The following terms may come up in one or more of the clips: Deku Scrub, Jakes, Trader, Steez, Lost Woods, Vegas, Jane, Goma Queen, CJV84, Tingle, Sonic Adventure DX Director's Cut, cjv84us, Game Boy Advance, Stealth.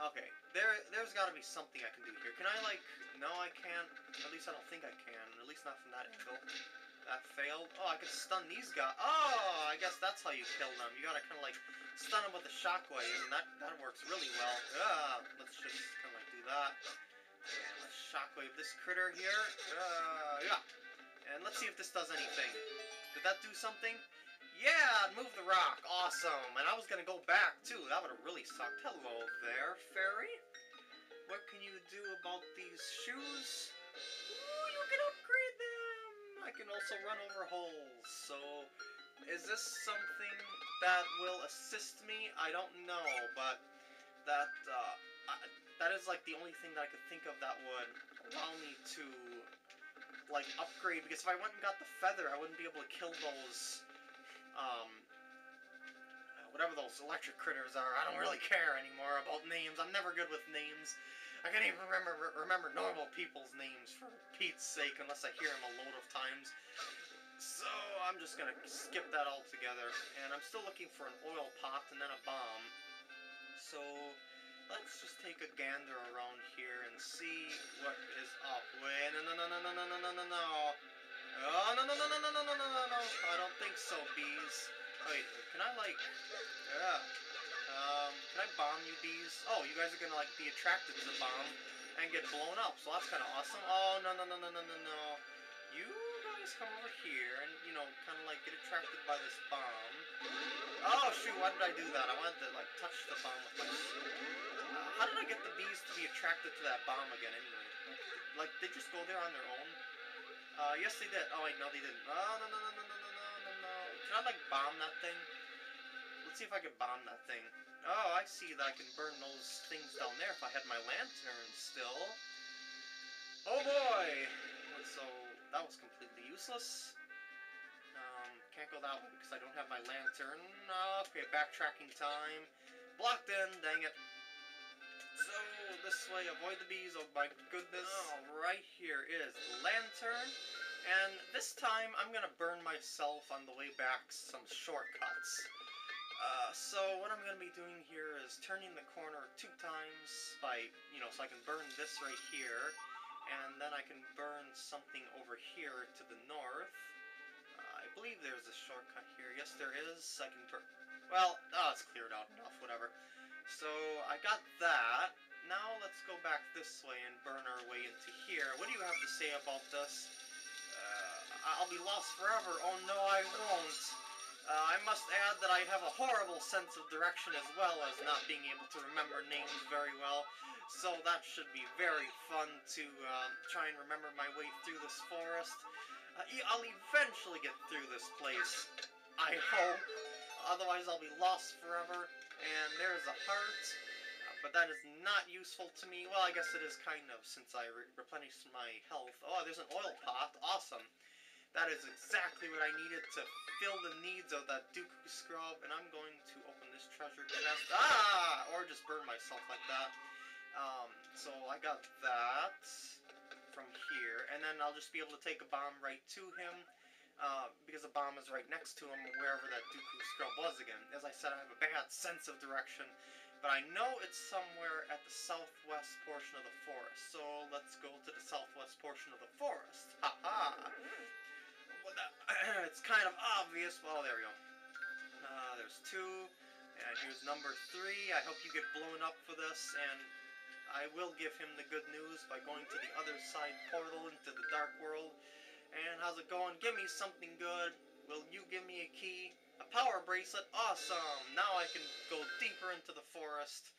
Okay, there's gotta be something I can do here. Can I, like... No, I can't. At least I don't think I can. At least not from that angle. That failed. Oh, I could stun these guys. Oh, I guess that's how you kill them. You gotta kind of, like, stun them with the shockwave, and that works really well. Let's just kind of, like, do that. And let's shockwave this critter here. Yeah. And let's see if this does anything. Did that do something? Yeah, move the rock. Awesome. And I was gonna go back, too. That would've really sucked. Hello there, fairy. What can you do about these shoes? Ooh, you can upgrade them. I can also run over holes. So, is this something that will assist me? I don't know, but that is, like, the only thing that I could think of that would allow me to, like, upgrade. Because if I went and got the feather, I wouldn't be able to kill those... whatever those electric critters are. I don't really care anymore about names. I'm never good with names. I can't even remember normal people's names, for Pete's sake, unless I hear them a load of times. So I'm just gonna skip that altogether. And I'm still looking for an oil pot and then a bomb. So let's just take a gander around here and see what is up. Wait, no. Oh, no. I don't think so, bees. Wait, can I, like... Yeah. Can I bomb you, bees? Oh, you guys are gonna, like, be attracted to the bomb and get blown up, so that's kind of awesome. Oh, no. You guys come over here and, you know, kind of, like, get attracted by this bomb. Oh, shoot, why did I do that? I wanted to, like, touch the bomb with my... how did I get the bees to be attracted to that bomb again, anyway? Like, they just go there on their own? Yes they did. Oh wait, no they didn't. Oh, no. Can I, like, bomb that thing? Let's see if I can bomb that thing. Oh, I see that I can burn those things down there if I had my lantern still. Oh boy! So, that was completely useless. Can't go that way because I don't have my lantern. Okay, backtracking time. Blocked in, dang it. So, this way, avoid the bees, oh my goodness. Oh, right here is the lantern. And this time, I'm gonna burn myself on the way back some shortcuts. So what I'm gonna be doing here is turning the corner 2 times by, you know, so I can burn this right here. And then I can burn something over here to the north. I believe there's a shortcut here. Yes, there is. I can burn... Well, oh, it's cleared out enough, whatever. So, I got that. Now, let's go back this way and burn our way into here. What do you have to say about this? I'll be lost forever. Oh, no, I won't. I must add that I have a horrible sense of direction as well as not being able to remember names very well. So that should be very fun to try and remember my way through this forest. I'll eventually get through this place, I hope. Otherwise, I'll be lost forever. And there's a heart, but that is not useful to me. Well, I guess it is kind of, since I replenished my health. Oh, there's an oil pot. Awesome. That is exactly what I needed to fill the needs of that Deku Scrub. And I'm going to open this treasure chest. Ah! Or just burn myself like that. So I got that from here. And then I'll just be able to take a bomb right to him. Because the bomb is right next to him, wherever that Deku Scrub was again. As I said, I have a bad sense of direction, but I know it's somewhere at the southwest portion of the forest. So let's go to the southwest portion of the forest. Haha! Well, it's kind of obvious. Well, there we go. There's 2, and here's number 3. I hope you get blown up for this, and I will give him the good news by going to the other side portal into the dark world. And how's it going? Give me something good. Will you give me a key? A power bracelet? Awesome! Now I can go deeper into the forest,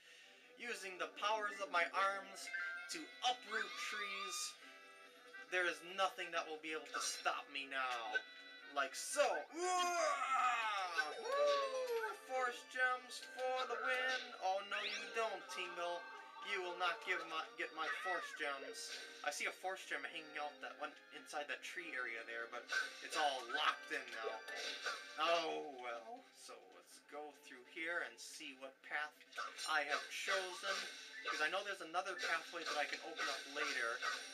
using the powers of my arms to uproot trees. There is nothing that will be able to stop me now. Like so. Woo! Forest gems for the win. Oh no you don't, Tingle. You will not get my force gems. I see a force gem hanging out that went inside that tree area there, but it's all locked in now. Oh well. So let's go through here and see what path I have chosen, because I know there's another pathway that I can open up later.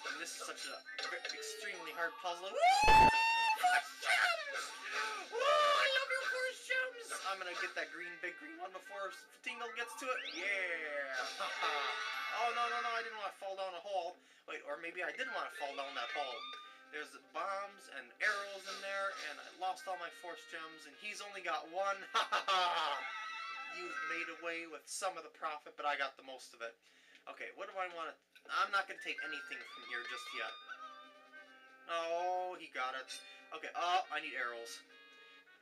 And this is such an extremely hard puzzle. Force gems! Woo! I love your force gems! I'm gonna get that big green one before Tingle gets to it. Yeah! or maybe I didn't want to fall down that hole. There's bombs and arrows in there, and I lost all my force gems, and he's only got one. Ha ha ha! You've made away with some of the profit, but I got the most of it. Okay, what do I want to... I'm not going to take anything from here just yet. Oh, he got it. Okay, oh, I need arrows.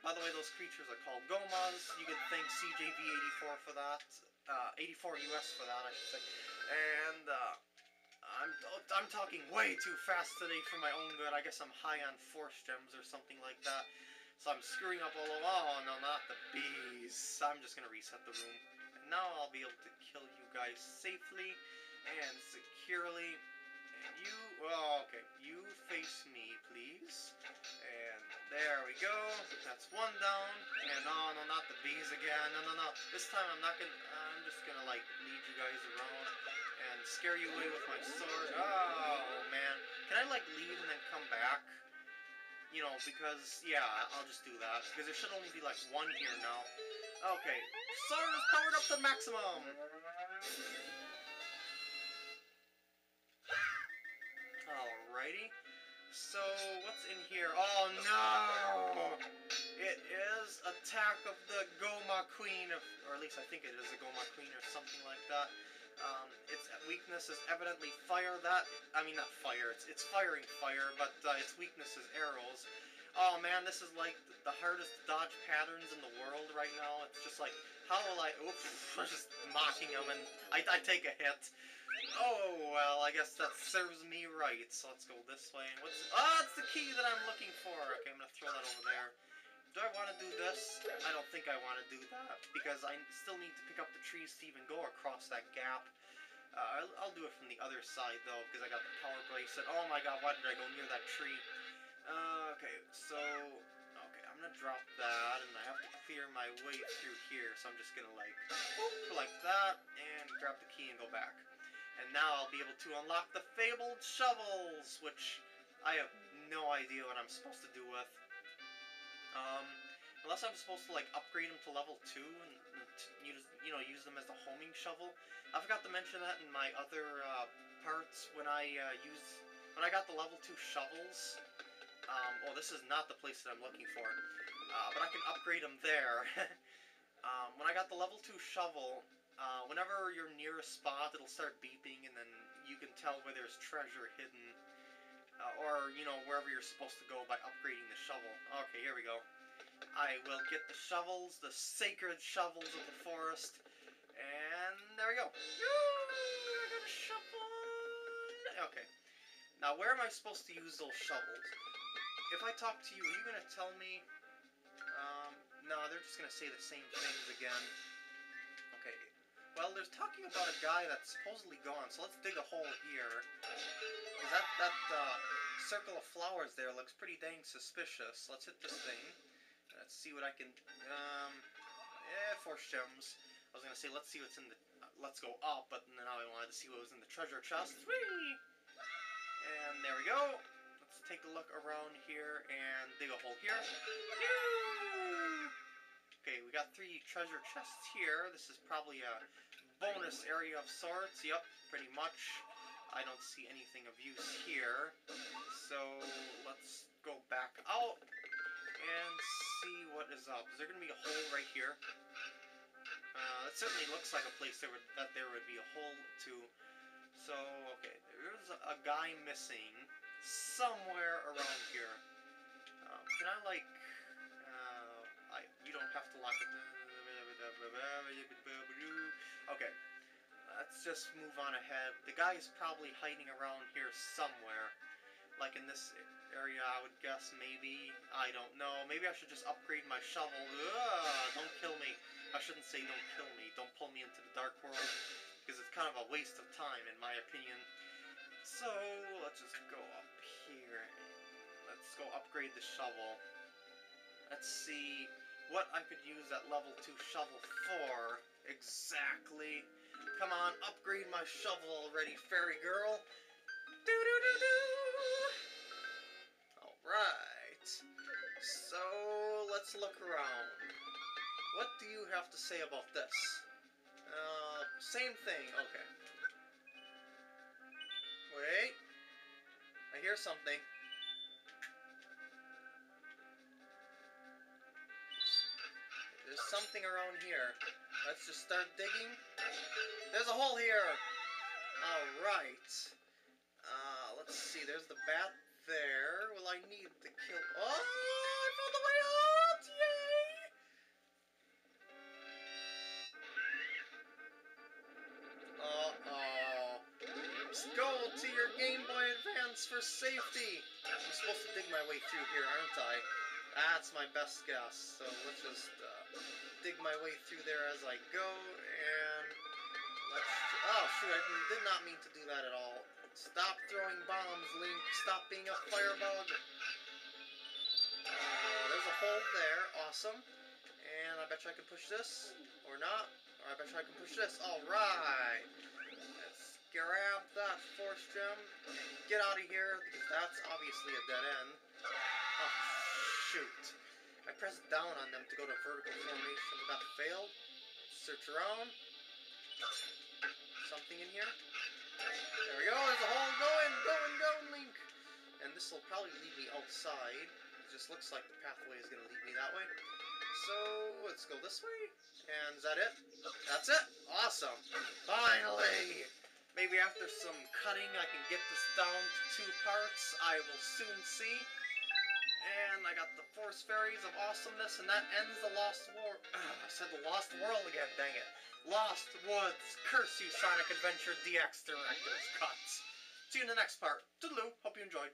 By the way, those creatures are called Gomas. You can thank CJV84 for that. 84 US for that, I should say. And, I'm talking way too fast today for my own good. I guess I'm high on force gems or something like that. So I'm screwing up all of... Oh, no, not the bees. I'm just going to reset the room. And now I'll be able to kill you guys safely and securely. And you... Oh, okay. You face me, please. And there we go. That's one down. And oh, no, not the bees again. No, no, no. This time I'm not going to... I'm just going to, like, lead you guys around and scare you away with my sword. Oh, man. Can I, like, leave and then come back? You know, because, yeah, I'll just do that. Because there should only be, like, one here now. Okay. Sword is powered up to maximum. Alrighty. So, what's in here? Oh, no! It is Attack of the Goma Queen, or at least I think it is a Goma Queen or something like that. Its weakness is evidently fire. I mean, not fire. It's firing fire, but its weakness is arrows. Oh, man, this is like the hardest dodge patterns in the world right now. It's just like, how will I... Oops, I'm just mocking them, and I take a hit. Oh, well, I guess that serves me right. So let's go this way. And what's... Oh, it's the key that I'm looking for. Okay, I'm going to throw that over there. Do I want to do this? I don't think I want to do that, because I still need to pick up the trees to even go across that gap. I'll do it from the other side, though, because I got the power bracelet. Oh, my God, why did I go near that tree? Okay, so... Okay, I'm going to drop that, and I have to clear my way through here. So I'm just going to, like, collect that, and grab the key and go back. And now I'll be able to unlock the fabled shovels, which I have no idea what I'm supposed to do with. Unless I'm supposed to, like, upgrade them to level 2 and use them as the homing shovel. I forgot to mention that in my other parts when I got the level 2 shovels. Oh, this is not the place that I'm looking for. But I can upgrade them there. When I got the level 2 shovel... whenever you're near a spot, it'll start beeping, and then you can tell where there's treasure hidden, or, you know, wherever you're supposed to go by upgrading the shovel. Okay, here we go. I will get the shovels, the sacred shovels of the forest, and there we go. I got a shovel! Okay. Now, where am I supposed to use those shovels? If I talk to you, are you going to tell me? No, they're just going to say the same things again. Okay. Well, there's talking about a guy that's supposedly gone, so let's dig a hole here. Because that circle of flowers there looks pretty dang suspicious. Let's hit this thing. Let's see what I can... force gems. I was going to say, let's see what's in the... let's go up, but now I wanted to see what was in the treasure chest. Whee! And there we go. Let's take a look around here and dig a hole here. Yay! Okay, we got 3 treasure chests here. This is probably a bonus area of sorts. Yep, pretty much. I don't see anything of use here. So, let's go back out and see what is up. Is there going to be a hole right here? It certainly looks like a place that there would be a hole to. So, okay, there's a guy missing somewhere around here. Can I, like... you don't have to lock it. Okay, let's just move on ahead. The guy is probably hiding around here somewhere. Like in this area, I would guess, maybe. I don't know. Maybe I should just upgrade my shovel. Ugh, don't kill me. I shouldn't say don't kill me. Don't pull me into the dark world. Because it's kind of a waste of time, in my opinion. So, let's just go up here. Let's go upgrade the shovel. Let's see what I could use that level 2 shovel for. Exactly. Come on, upgrade my shovel already, fairy girl. Do-do-do-do! Alright. So, let's look around. What do you have to say about this? Same thing. Okay. Wait. I hear something. There's something around here. Let's just start digging. There's a hole here! Alright. Let's see. There's the bat there. Well, I need to kill... Oh! I found the way out! Yay! Go to your Game Boy Advance for safety! I'm supposed to dig my way through here, aren't I? That's my best guess, so let's just dig my way through there as I go, and let's... Oh, shoot, I did not mean to do that at all. Stop throwing bombs, Link. Stop being a firebug. There's a hole there. Awesome. And I bet you I can push this, or not. Or I bet you I can push this. Alright! Grab that force gem and get out of here, because that's obviously a dead end. Oh, shoot. I pressed down on them to go to vertical formation, but that failed. Search around. Something in here. There we go, there's a hole. Go in, Link. And this will probably lead me outside. It just looks like the pathway is going to lead me that way. So, let's go this way. And is that it? That's it. Awesome. Finally. Maybe after some cutting I can get this down to 2 parts, I will soon see. And I got the Force Fairies of Awesomeness, and that ends the Lost War. Ugh, I said the Lost World again, dang it. Lost Woods, curse you Sonic Adventure DX Director's Cut. See you in the next part. Toodaloo, hope you enjoyed.